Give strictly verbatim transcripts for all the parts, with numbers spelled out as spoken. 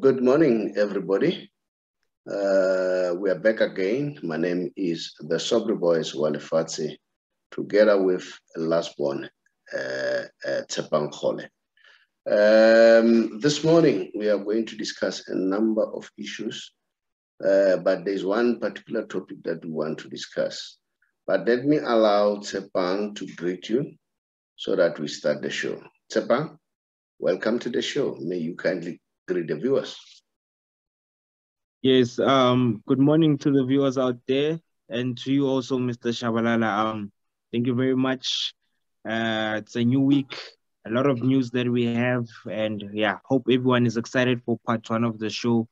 Good morning, everybody. Uh, we are back again. My name is the Sogri Bois Walefatsi, together with last one, uh, uh, Tsepang Khole. Um, this morning, we are going to discuss a number of issues, uh, but there's one particular topic that we want to discuss. But let me allow Tsepang to greet you so that we start the show. Tsepang, welcome to the show. May you kindly greet the viewers. Yes, um, good morning to the viewers out there, and to you also, Mister Shabalala. Um, thank you very much. Uh, it's a new week. A lot of news that we have, and yeah, hope everyone is excited for part one of the show,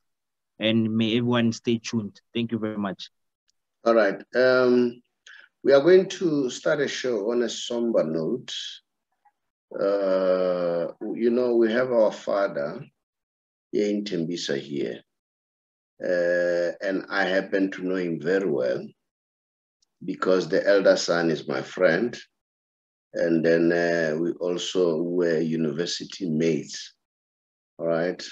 and may everyone stay tuned. Thank you very much. All right. Um, we are going to start a show on a somber note. Uh, you know, we have our father here in Tembisa here, uh, and I happen to know him very well because the elder son is my friend. And then uh, we also were university mates, all right?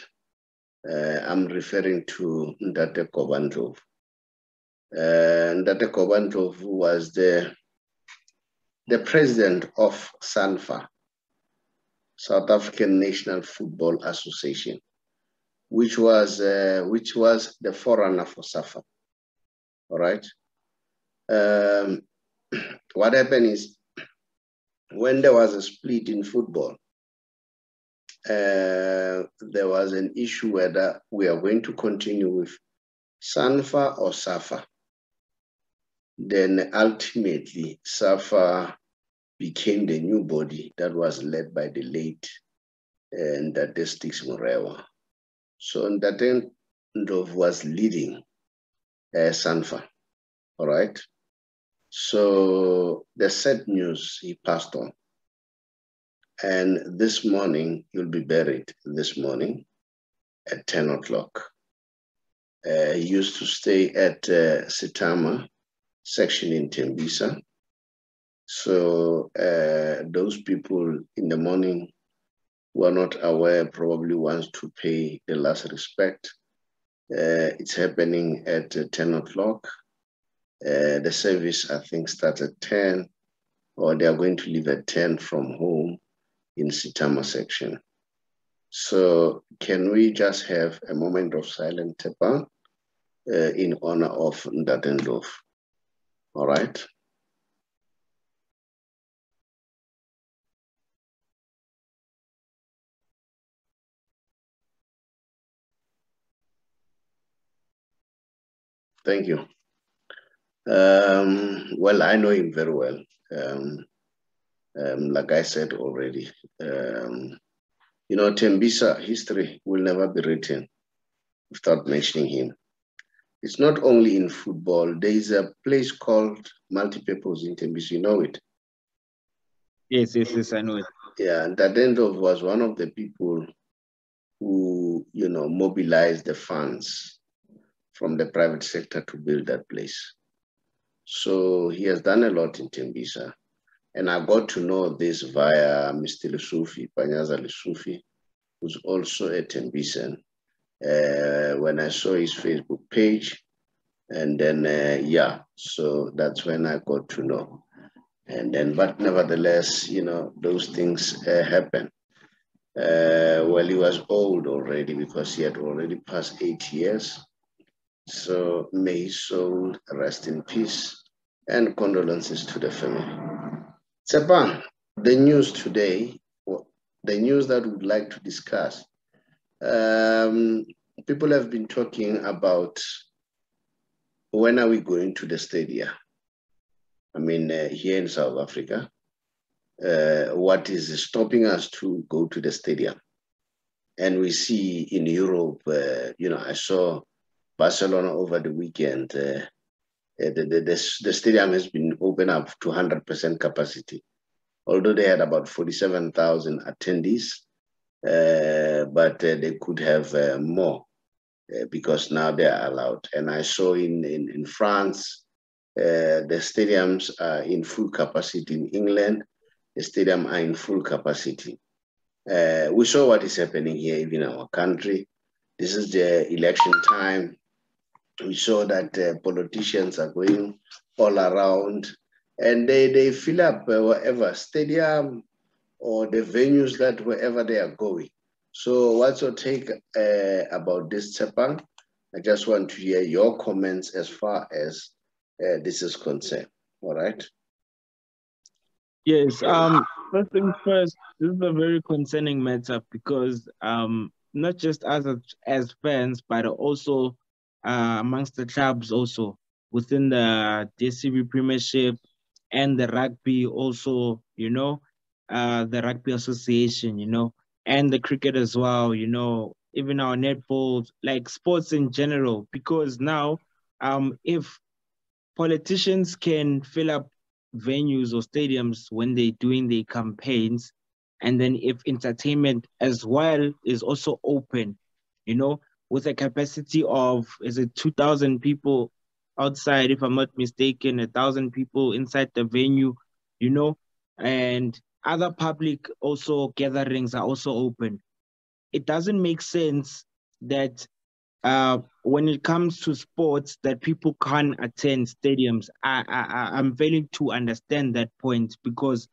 Uh, I'm referring to Ndate Kobantov. Uh, Ndate Kobantov was the, the president of SANFA, South African National Football Association, which was, uh, which was the forerunner for Safa, all right? Um, what happened is, when there was a split in football, uh, there was an issue whether we are going to continue with SANFA or Safa. Then ultimately, Safa became the new body that was led by the late Ndate uh, Morewa. So Ndate was leading uh, SANFA, all right? So the sad news, he passed on. And this morning, he'll be buried this morning at ten o'clock. Uh, he used to stay at uh, Sitama section in Tembisa. So uh, those people in the morning who are not aware probably want to pay the last respect. Uh, it's happening at uh, ten o'clock. Uh, the service, I think, starts at ten, or they are going to leave at ten from home in Sitama section. So can we just have a moment of silence, Tsepang, uh, in honor of Ndate? All right. Thank you. Um, well, I know him very well. Um, um, like I said already, um, you know, Tembisa history will never be written without mentioning him. It's not only in football. There is a place called Multipurpose in Tembisa. You know it? Yes, yes, yes, I know it. Yeah, and Ndate was one of the people who, you know, mobilized the funds from the private sector to build that place. So he has done a lot in Tembisa. And I got to know this via Mister Lusufi, Panyaza Lusufi, who's also a Tembisan, uh, when I saw his Facebook page. And then, uh, yeah, so that's when I got to know. And then, but nevertheless, you know, those things uh, happen. Uh, well, he was old already because he had already passed eight years. So may his soul rest in peace, and condolences to the family. Tsepang, the news today, the news that we'd like to discuss. Um, people have been talking about when are we going to the stadia? I mean, uh, here in South Africa, uh, what is stopping us to go to the stadia? And we see in Europe, uh, you know, I saw Barcelona over the weekend, uh, the, the, the, the stadium has been opened up to one hundred percent capacity. Although they had about forty-seven thousand attendees, uh, but uh, they could have uh, more uh, because now they are allowed. And I saw in, in, in France, uh, the stadiums are in full capacity. In England, the stadiums are in full capacity. Uh, we saw what is happening here, even in our country. This is the election time. We saw that uh, politicians are going all around and they, they fill up uh, whatever stadium or the venues that wherever they are going. So what's your take uh, about this, Tsepang? I just want to hear your comments as far as uh, this is concerned, all right? Yes, um, first thing first, this is a very concerning matter because um, not just us as, as fans, but also uh, amongst the clubs also within the D C B Premiership and the rugby also, you know, uh, the rugby association, you know, and the cricket as well, you know, even our netball, like sports in general, because now um, if politicians can fill up venues or stadiums when they're doing their campaigns, and then if entertainment as well is also open, you know, with a capacity of, is it two thousand people outside, if I'm not mistaken, one thousand people inside the venue, you know, and other public also gatherings are also open. It doesn't make sense that uh, when it comes to sports that people can't attend stadiums. I, I, I'm failing to understand that point because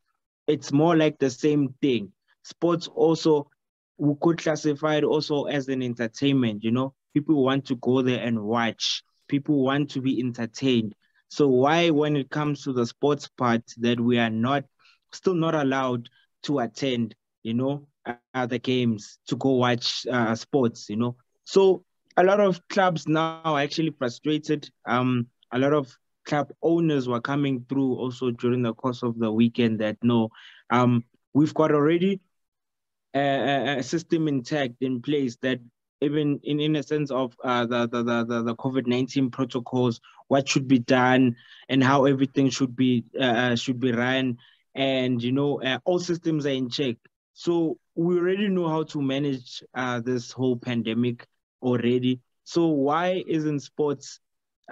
it's more like the same thing. Sports also, we could classify it also as an entertainment, you know. People want to go there and watch. People want to be entertained. So why, when it comes to the sports part, that we are not, still not allowed to attend, you know, other games, to go watch uh, sports, you know. So a lot of clubs now are actually frustrated. Um, a lot of club owners were coming through also during the course of the weekend that no, um, we've got already a, a system intact in place that even in, in a sense of uh, the, the, the, the COVID nineteen protocols, what should be done and how everything should be, uh, should be run. And, you know, uh, all systems are in check. So we already know how to manage uh, this whole pandemic already. So why isn't sports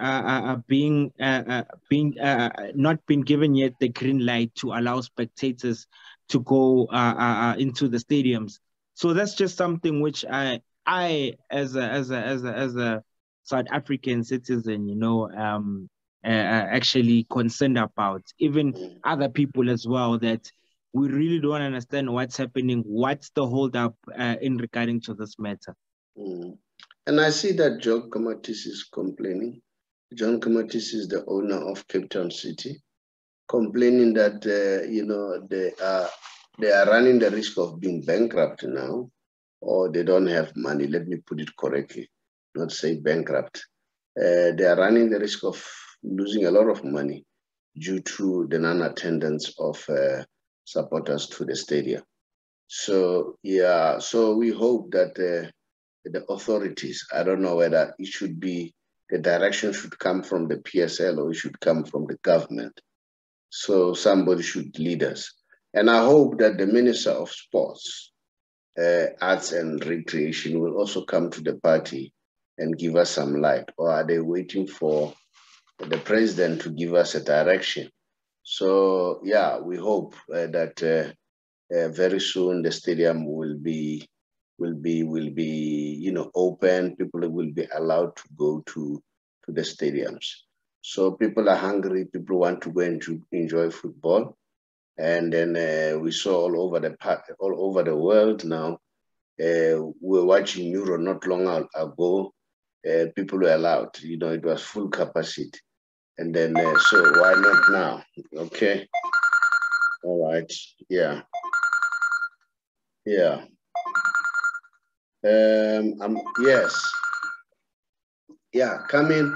uh, uh, being uh, uh, being uh, not been given yet the green light to allow spectators to go uh, uh, into the stadiums? So that's just something which I I as a as a as a, as a South African citizen, you know, um, uh, actually concerned about. Even other people as well that. We really don't understand what's happening. What's the holdup uh, in regarding to this matter? Mm. And I see that John Comitis is complaining. John Comitis is the owner of Cape Town City, complaining that uh, you know they are they are running the risk of being bankrupt now, or they don't have money. Let me put it correctly, not say bankrupt. Uh, they are running the risk of losing a lot of money due to the non-attendance of. Uh, supporters to the stadium. So, yeah, so we hope that uh, the authorities, I don't know whether it should be, the direction should come from the P S L or it should come from the government. So somebody should lead us. And I hope that the Minister of Sports, uh, Arts and Recreation will also come to the party and give us some light. Or are they waiting for the president to give us a direction? So, yeah, we hope uh, that uh, uh, very soon the stadium will be, will be, will be, you know, open. People will be allowed to go to, to the stadiums. So people are hungry. People want to go and to enjoy football. And then uh, we saw all over the park, all over the world now. Uh, we were watching Euro not long ago. Uh, people were allowed. You know, it was full capacity. And then, uh, so why not now? Okay. All right. Yeah. Yeah. Um. um yes. Yeah. Come in.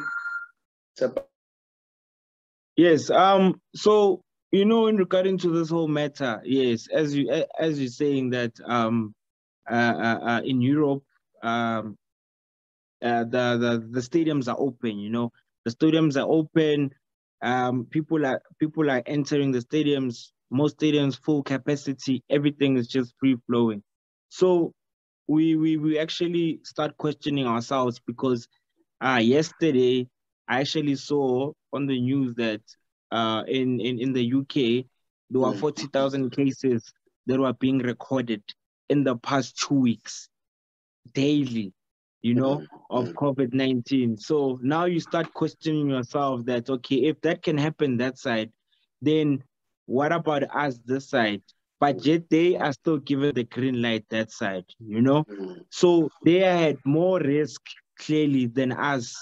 Yes. Um. So you know, in regarding to this whole matter, yes, as you as you're saying that um, uh, uh, uh in Europe, um, uh, the the the stadiums are open. You know. The stadiums are open. Um, people are people are entering the stadiums. Most stadiums full capacity. Everything is just free flowing. So we we we actually start questioning ourselves because uh, yesterday I actually saw on the news that uh, in in in the U K there were forty thousand cases that were being recorded in the past two weeks daily. you know, of COVID nineteen. So now you start questioning yourself that, okay, if that can happen that side, then what about us this side? But yet they are still given the green light that side, you know? So they had more risk clearly than us.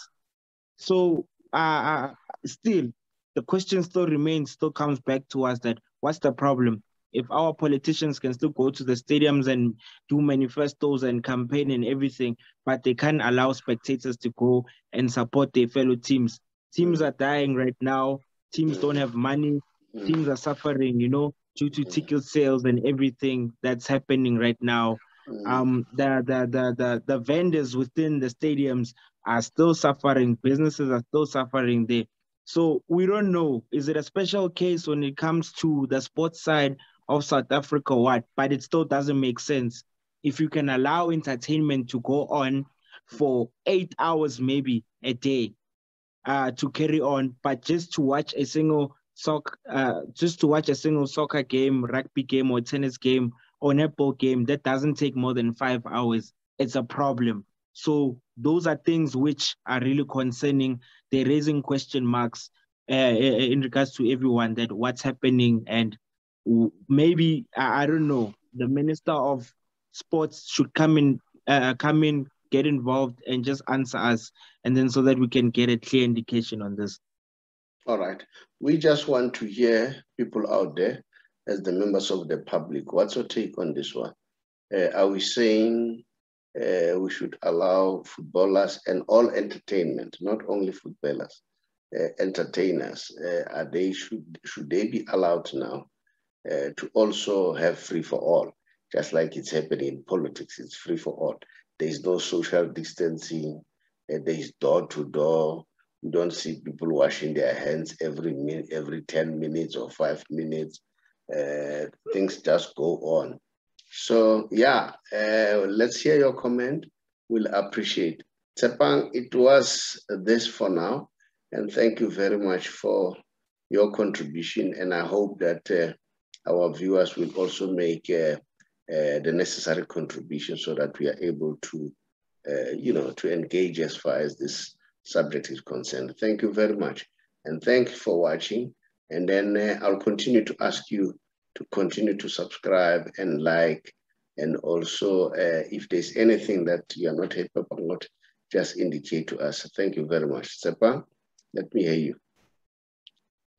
So uh, still, the question still remains, still comes back to us that what's the problem? If our politicians can still go to the stadiums and do manifestos and campaign and everything, but they can't allow spectators to go and support their fellow teams. Teams are dying right now. Teams don't have money. Teams are suffering, you know, due to ticket sales and everything that's happening right now. Um, the, the, the, the, the vendors within the stadiums are still suffering. Businesses are still suffering there. So we don't know, is it a special case when it comes to the sports side of South Africa, what? But it still doesn't make sense. If you can allow entertainment to go on for eight hours, maybe a day, uh, to carry on, but just to watch a single soccer, uh, just to watch a single soccer game, rugby game, or tennis game, or netball game, that doesn't take more than five hours. It's a problem. So those are things which are really concerning. They're raising question marks uh, in regards to everyone that what's happening. And maybe, I don't know, the Minister of Sports should come in, uh, come in, get involved and just answer us, and then so that we can get a clear indication on this. All right. We just want to hear people out there as the members of the public. What's your take on this one? Uh, are we saying uh, we should allow footballers and all entertainment, not only footballers, uh, entertainers, uh, are they should, should they be allowed now? Uh, to also have free-for-all, just like it's happening in politics. It's free-for-all. There's no social distancing. Uh, there's door-to-door. You don't see people washing their hands every minute, every ten minutes or five minutes. Uh, things just go on. So, yeah, uh, let's hear your comment. We'll appreciate. Tsepang, it was this for now. And thank you very much for your contribution. And I hope that uh, our viewers will also make uh, uh, the necessary contribution so that we are able to, uh, you know, to engage as far as this subject is concerned. Thank you very much. And thank you for watching. And then uh, I'll continue to ask you to continue to subscribe and like, and also uh, if there's anything that you are not happy about, just indicate to us. Thank you very much. Tsepang, let me hear you.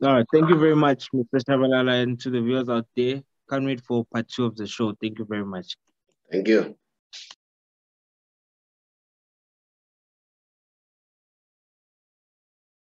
No, thank you very much, Mister Shabalala, and to the viewers out there. Can't wait for part two of the show. Thank you very much. Thank you.